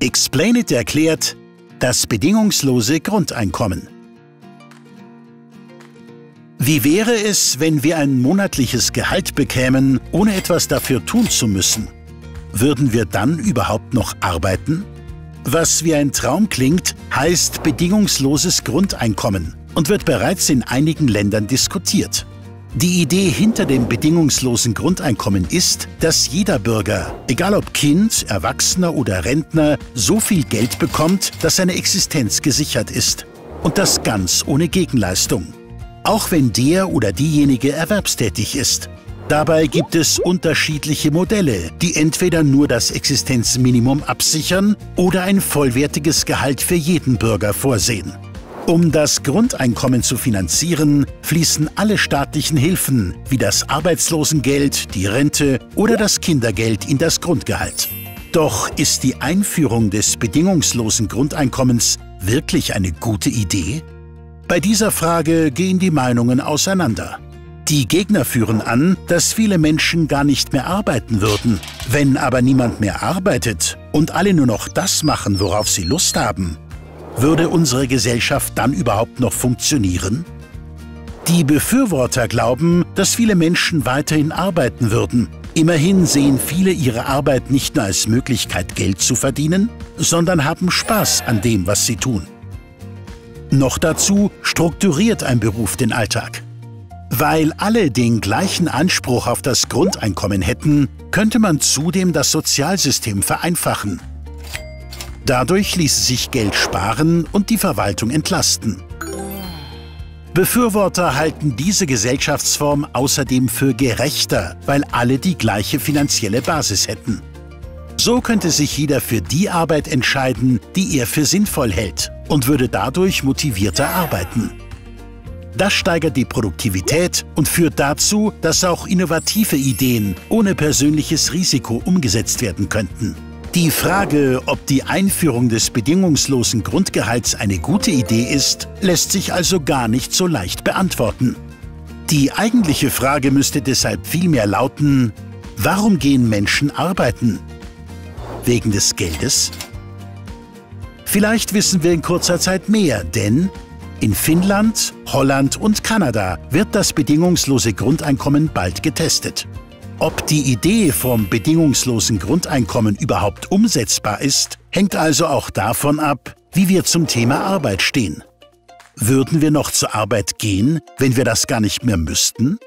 Explainit erklärt das bedingungslose Grundeinkommen. Wie wäre es, wenn wir ein monatliches Gehalt bekämen, ohne etwas dafür tun zu müssen? Würden wir dann überhaupt noch arbeiten? Was wie ein Traum klingt, heißt bedingungsloses Grundeinkommen und wird bereits in einigen Ländern diskutiert. Die Idee hinter dem bedingungslosen Grundeinkommen ist, dass jeder Bürger, egal ob Kind, Erwachsener oder Rentner, so viel Geld bekommt, dass seine Existenz gesichert ist. Und das ganz ohne Gegenleistung. Auch wenn der oder diejenige erwerbstätig ist. Dabei gibt es unterschiedliche Modelle, die entweder nur das Existenzminimum absichern oder ein vollwertiges Gehalt für jeden Bürger vorsehen. Um das Grundeinkommen zu finanzieren, fließen alle staatlichen Hilfen wie das Arbeitslosengeld, die Rente oder das Kindergeld in das Grundgehalt. Doch ist die Einführung des bedingungslosen Grundeinkommens wirklich eine gute Idee? Bei dieser Frage gehen die Meinungen auseinander. Die Gegner führen an, dass viele Menschen gar nicht mehr arbeiten würden. Wenn aber niemand mehr arbeitet und alle nur noch das machen, worauf sie Lust haben, würde unsere Gesellschaft dann überhaupt noch funktionieren? Die Befürworter glauben, dass viele Menschen weiterhin arbeiten würden. Immerhin sehen viele ihre Arbeit nicht nur als Möglichkeit, Geld zu verdienen, sondern haben Spaß an dem, was sie tun. Noch dazu strukturiert ein Beruf den Alltag. Weil alle den gleichen Anspruch auf das Grundeinkommen hätten, könnte man zudem das Sozialsystem vereinfachen. Dadurch ließe sich Geld sparen und die Verwaltung entlasten. Befürworter halten diese Gesellschaftsform außerdem für gerechter, weil alle die gleiche finanzielle Basis hätten. So könnte sich jeder für die Arbeit entscheiden, die er für sinnvoll hält, und würde dadurch motivierter arbeiten. Das steigert die Produktivität und führt dazu, dass auch innovative Ideen ohne persönliches Risiko umgesetzt werden könnten. Die Frage, ob die Einführung des bedingungslosen Grundgehalts eine gute Idee ist, lässt sich also gar nicht so leicht beantworten. Die eigentliche Frage müsste deshalb vielmehr lauten: Warum gehen Menschen arbeiten? Wegen des Geldes? Vielleicht wissen wir in kurzer Zeit mehr, denn in Finnland, Holland und Kanada wird das bedingungslose Grundeinkommen bald getestet. Ob die Idee vom bedingungslosen Grundeinkommen überhaupt umsetzbar ist, hängt also auch davon ab, wie wir zum Thema Arbeit stehen. Würden wir noch zur Arbeit gehen, wenn wir das gar nicht mehr müssten?